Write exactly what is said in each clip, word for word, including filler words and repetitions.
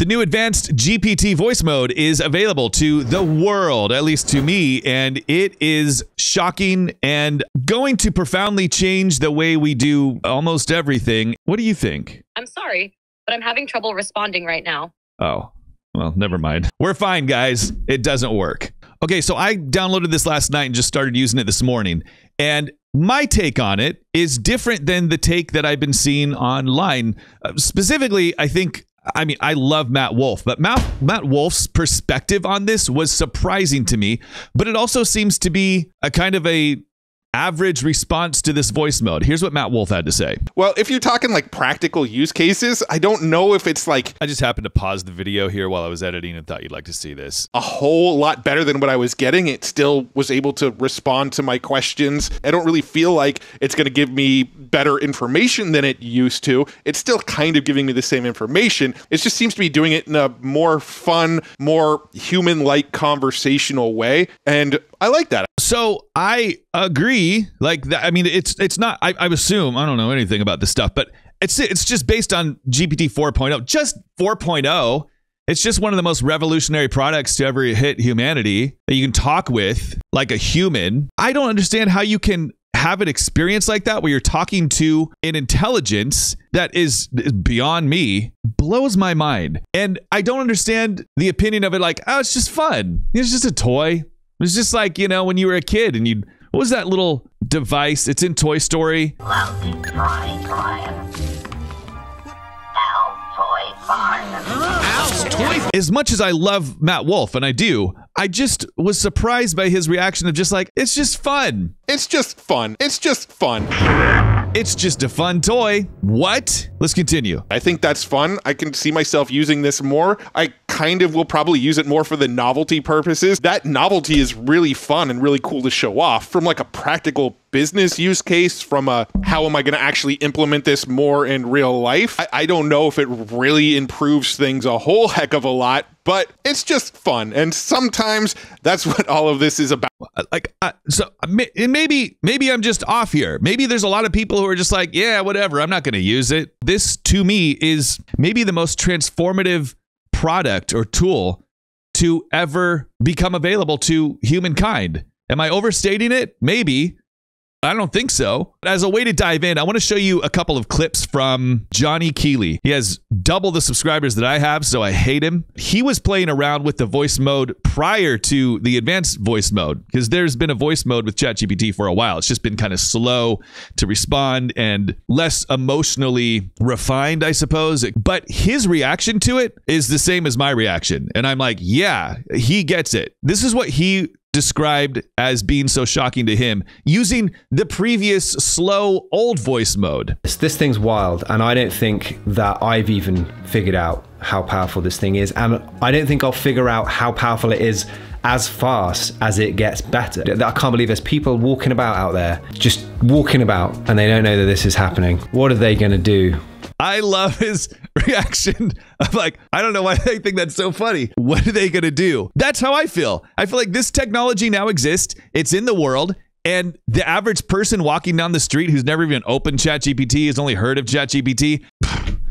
The new Advanced G P T Voice Mode is available to the world, at least to me, and it is shocking and going to profoundly change the way we do almost everything. What do you think? I'm sorry, but I'm having trouble responding right now. Oh, well, never mind. We're fine, guys. It doesn't work. Okay, so I downloaded this last night and just started using it this morning, and my take on it is different than the take that I've been seeing online. Uh, specifically, I think... I mean, I love Matt Wolfe, but Matt, Matt Wolfe's perspective on this was surprising to me, but it also seems to be a kind of a average response to this voice mode. Here's what Matt Wolfe had to say. Well, if you're talking like practical use cases, I don't know if it's like... I just happened to pause the video here while I was editing and thought you'd like to see this. A whole lot better than what I was getting. It still was able to respond to my questions. I don't really feel like it's going to give me better information than it used to. It's still kind of giving me the same information. It just seems to be doing it in a more fun, more human-like conversational way. And I like that. So I agree. Like, that, I mean, it's it's not, I, I assume, I don't know anything about this stuff, but it's it's just based on G P T four point oh, just four point oh. It's just one of the most revolutionary products to ever hit humanity that you can talk with like a human. I don't understand how you can have an experience like that where you're talking to an intelligence that is beyond me. Blows my mind. And I don't understand the opinion of it like, oh, it's just fun. It's just a toy. It's just like, you know, when you were a kid and you... What was that little device? It's in Toy Story. Al's Toy Farm. Al's Toy Farm. As much as I love Matt Wolfe, and I do, I just was surprised by his reaction of just like, it's just fun. It's just fun. It's just fun. It's just a fun toy. What? Let's continue. I think that's fun. I can see myself using this more. I kind of will probably use it more for the novelty purposes. That novelty is really fun and really cool to show off from like a practical business use case, from a how am I going to actually implement this more in real life. I, I don't know if it really improves things a whole heck of a lot, but it's just fun. And sometimes that's what all of this is about. Like, uh, so maybe, maybe I'm just off here. Maybe there's a lot of people who are just like, yeah, whatever, I'm not going to use it. This to me is maybe the most transformative product or tool to ever become available to humankind. Am I overstating it? Maybe. I don't think so. As a way to dive in, I want to show you a couple of clips from Johnny Keeley. He has double the subscribers that I have, so I hate him. He was playing around with the voice mode prior to the advanced voice mode, because there's been a voice mode with ChatGPT for a while. It's just been kind of slow to respond and less emotionally refined, I suppose. But his reaction to it is the same as my reaction. And I'm like, yeah, he gets it. This is what he described as being so shocking to him, using the previous slow old voice mode. This thing's wild, and I don't think that I've even figured out how powerful this thing is, and I don't think I'll figure out how powerful it is as fast as it gets better. I can't believe there's people walking about out there, just walking about, and they don't know that this is happening. What are they gonna do? I love his reaction. I'm like, I don't know why they think that's so funny. What are they going to do? That's how I feel. I feel like this technology now exists. It's in the world. And the average person walking down the street who's never even opened ChatGPT, has only heard of ChatGPT.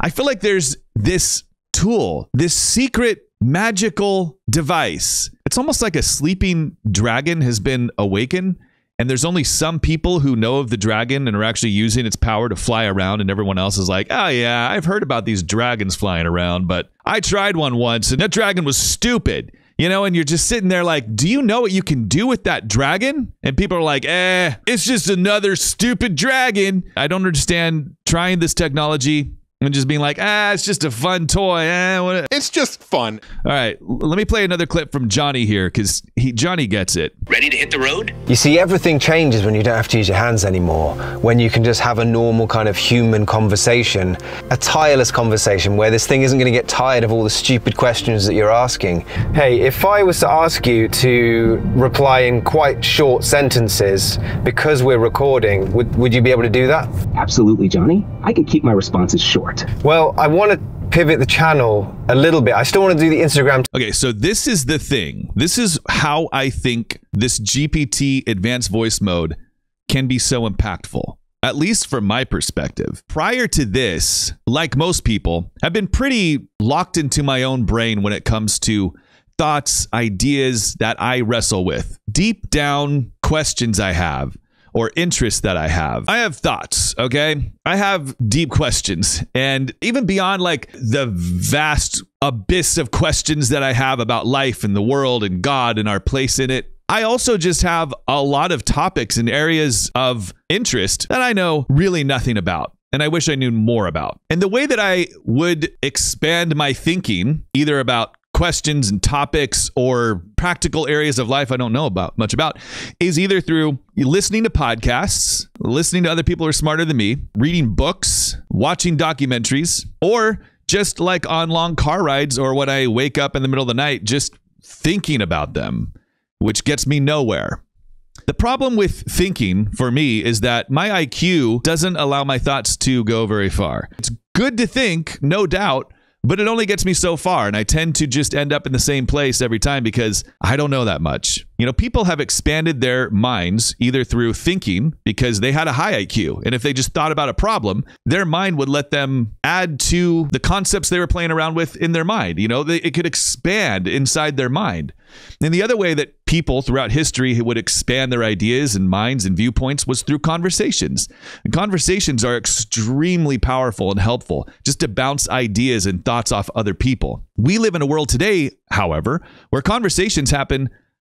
I feel like there's this tool, this secret magical device. It's almost like a sleeping dragon has been awakened. And there's only some people who know of the dragon and are actually using its power to fly around, and everyone else is like, oh yeah, I've heard about these dragons flying around, but I tried one once and that dragon was stupid. You know, and you're just sitting there like, do you know what you can do with that dragon? And people are like, eh, it's just another stupid dragon. I don't understand trying this technology and just being like, ah, it's just a fun toy. Eh, what it's just fun. All right, let me play another clip from Johnny here, because he Johnny gets it. Ready to hit the road? You see, everything changes when you don't have to use your hands anymore, when you can just have a normal kind of human conversation, a tireless conversation where this thing isn't going to get tired of all the stupid questions that you're asking. Hey, if I was to ask you to reply in quite short sentences because we're recording, would, would you be able to do that? Absolutely, Johnny. I could keep my responses short. Well, I want to pivot the channel a little bit. I still want to do the Instagram. Okay, so this is the thing. This is how I think this G P T advanced voice mode can be so impactful. at least from my perspective. Prior to this, like most people, I've been pretty locked into my own brain when it comes to thoughts, ideas that I wrestle with, deep down questions I have, or interests that I have. I have thoughts, okay? I have deep questions. And even beyond like the vast abyss of questions that I have about life and the world and God and our place in it, I also just have a lot of topics and areas of interest that I know really nothing about, and I wish I knew more about. And the way that I would expand my thinking, either about questions and topics or practical areas of life I don't know about much about, is either through listening to podcasts, listening to other people who are smarter than me, reading books, watching documentaries, or just like on long car rides or when I wake up in the middle of the night just thinking about them, which gets me nowhere. The problem with thinking for me is that my I Q doesn't allow my thoughts to go very far. It's good to think, no doubt, but it only gets me so far, and I tend to just end up in the same place every time because I don't know that much. You know, people have expanded their minds either through thinking because they had a high I Q, and if they just thought about a problem, their mind would let them add to the concepts they were playing around with in their mind. You know, they, it could expand inside their mind. And the other way that people throughout history would expand their ideas and minds and viewpoints was through conversations. And conversations are extremely powerful and helpful just to bounce ideas and thoughts off other people. We live in a world today, however, where conversations happen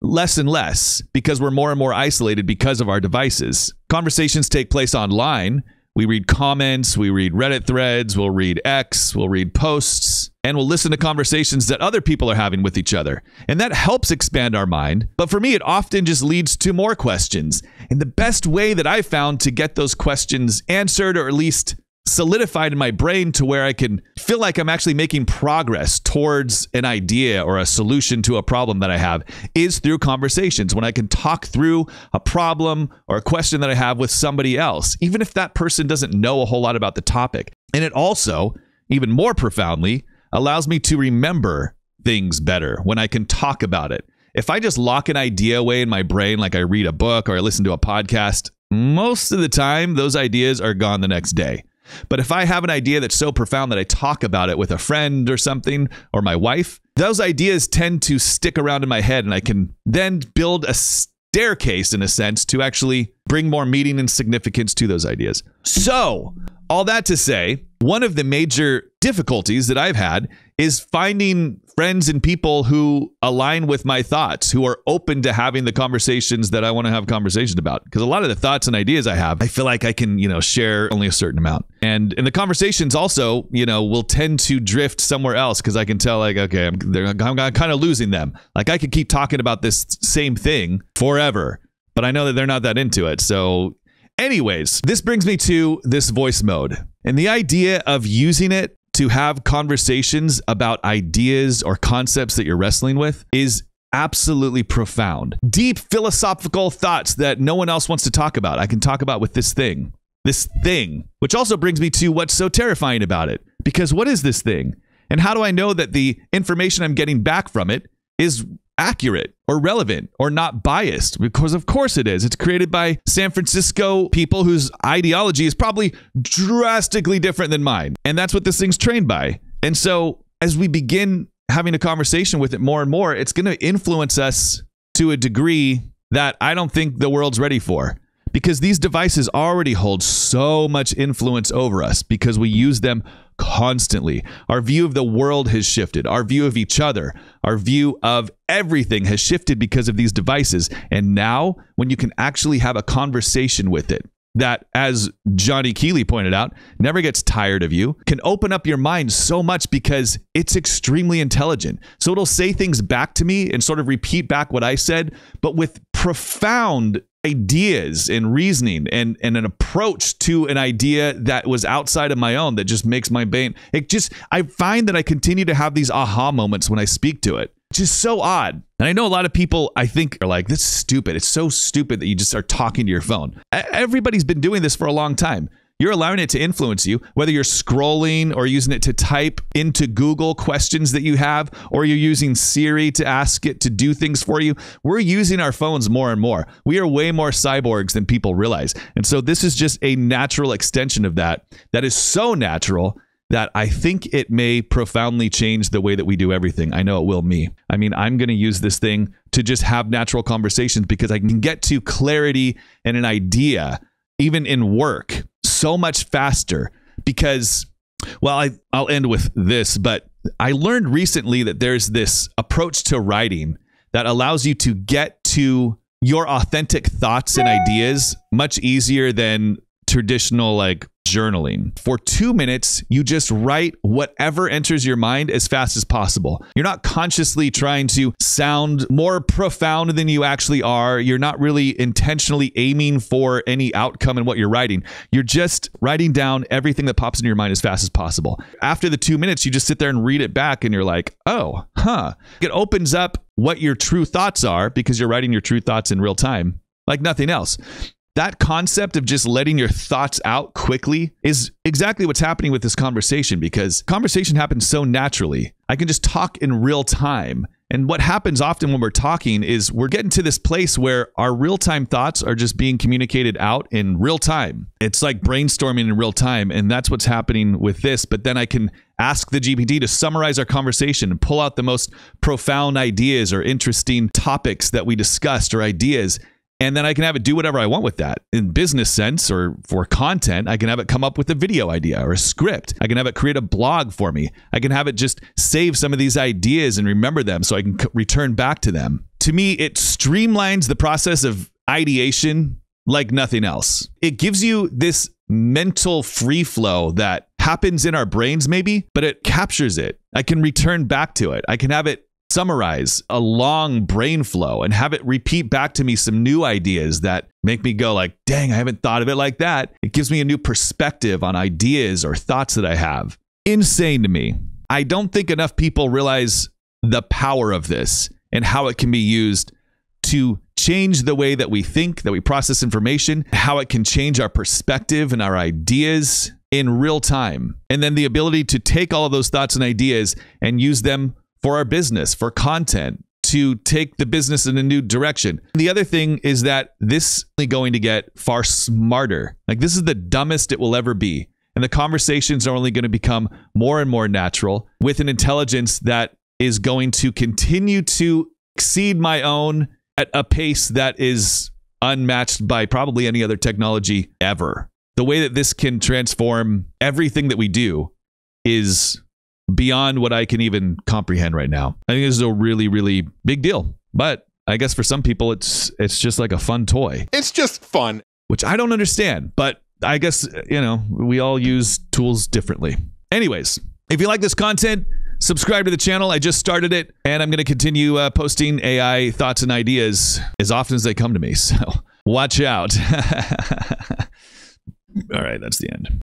less and less because we're more and more isolated because of our devices. Conversations take place online. We read comments, we read Reddit threads, we'll read X, we'll read posts, and we'll listen to conversations that other people are having with each other. And that helps expand our mind. But for me, it often just leads to more questions. And the best way that I've found to get those questions answered, or at least solidified in my brain to where I can feel like I'm actually making progress towards an idea or a solution to a problem that I have, is through conversations. When I can talk through a problem or a question that I have with somebody else, even if that person doesn't know a whole lot about the topic. And it also, even more profoundly, allows me to remember things better when I can talk about it. If I just lock an idea away in my brain, like I read a book or I listen to a podcast, most of the time those ideas are gone the next day. But if I have an idea that's so profound that I talk about it with a friend or something, or my wife, those ideas tend to stick around in my head, and I can then build a staircase, in a sense, to actually bring more meaning and significance to those ideas. So, all that to say, one of the major difficulties that I've had is finding friends and people who align with my thoughts, who are open to having the conversations that I want to have conversations about. Because a lot of the thoughts and ideas I have, I feel like I can, you know, share only a certain amount. And in the conversations also, you know, will tend to drift somewhere else because I can tell, like, okay, I'm, they're, I'm, I'm kind of losing them. Like, I could keep talking about this same thing forever, but I know that they're not that into it. So anyways, this brings me to this voice mode and the idea of using it to have conversations about ideas or concepts that you're wrestling with is absolutely profound. Deep philosophical thoughts that no one else wants to talk about, I can talk about with this thing. This thing, which also brings me to what's so terrifying about it. Because what is this thing? And how do I know that the information I'm getting back from it is accurate or relevant or not biased? Because of course it is. It's created by San Francisco people whose ideology is probably drastically different than mine. And that's what this thing's trained by. And so as we begin having a conversation with it more and more, it's going to influence us to a degree that I don't think the world's ready for. Because these devices already hold so much influence over us because we use them constantly. Our view of the world has shifted. Our view of each other, our view of everything has shifted because of these devices. And now when you can actually have a conversation with it that, as Johnny Keeley pointed out, never gets tired of you, can open up your mind so much because it's extremely intelligent. So it'll say things back to me and sort of repeat back what I said, but with profound ideas and reasoning and, and an approach to an idea that was outside of my own that just makes my brain. It just, I find that I continue to have these aha moments when I speak to it. It's just so odd. And I know a lot of people, I think, are like, this is stupid. It's so stupid that you just are talking to your phone. Everybody's been doing this for a long time. You're allowing it to influence you, whether you're scrolling or using it to type into Google questions that you have, or you're using Siri to ask it to do things for you. We're using our phones more and more. We are way more cyborgs than people realize. And so this is just a natural extension of that. That is so natural that I think it may profoundly change the way that we do everything. I know it will me. I mean, I'm going to use this thing to just have natural conversations because I can get to clarity and an idea, even in work, so much faster because, well, I, I'll end with this, but I learned recently that there's this approach to writing that allows you to get to your authentic thoughts and ideas much easier than traditional, like, journaling. For two minutes, you just write whatever enters your mind as fast as possible. You're not consciously trying to sound more profound than you actually are. You're not really intentionally aiming for any outcome in what you're writing. You're just writing down everything that pops into your mind as fast as possible. After the two minutes, you just sit there and read it back and you're like, oh, huh. It opens up what your true thoughts are because you're writing your true thoughts in real time, like nothing else. That concept of just letting your thoughts out quickly is exactly what's happening with this conversation because conversation happens so naturally. I can just talk in real time. And what happens often when we're talking is we're getting to this place where our real-time thoughts are just being communicated out in real time. It's like brainstorming in real time, and that's what's happening with this. But then I can ask the G P T to summarize our conversation and pull out the most profound ideas or interesting topics that we discussed or ideas. And then I can have it do whatever I want with that. In business sense or for content, I can have it come up with a video idea or a script. I can have it create a blog for me. I can have it just save some of these ideas and remember them so I can return back to them. To me, it streamlines the process of ideation like nothing else. It gives you this mental free flow that happens in our brains maybe, but it captures it. I can return back to it. I can have it summarize a long brain flow and have it repeat back to me some new ideas that make me go like, dang, I haven't thought of it like that. It gives me a new perspective on ideas or thoughts that I have. Insane to me. I don't think enough people realize the power of this and how it can be used to change the way that we think, that we process information, how it can change our perspective and our ideas in real time. And then the ability to take all of those thoughts and ideas and use them for our business, for content, to take the business in a new direction. The other thing is that this is going to get far smarter. Like this is the dumbest it will ever be. And the conversations are only going to become more and more natural with an intelligence that is going to continue to exceed my own at a pace that is unmatched by probably any other technology ever. The way that this can transform everything that we do is beyond what I can even comprehend right now. I think this is a really, really big deal. But I guess for some people, it's it's just like a fun toy. It's just fun. Which I don't understand. But I guess, you know, we all use tools differently. Anyways, if you like this content, subscribe to the channel. I just started it. And I'm going to continue uh, posting A I thoughts and ideas as often as they come to me. So watch out. All right, that's the end.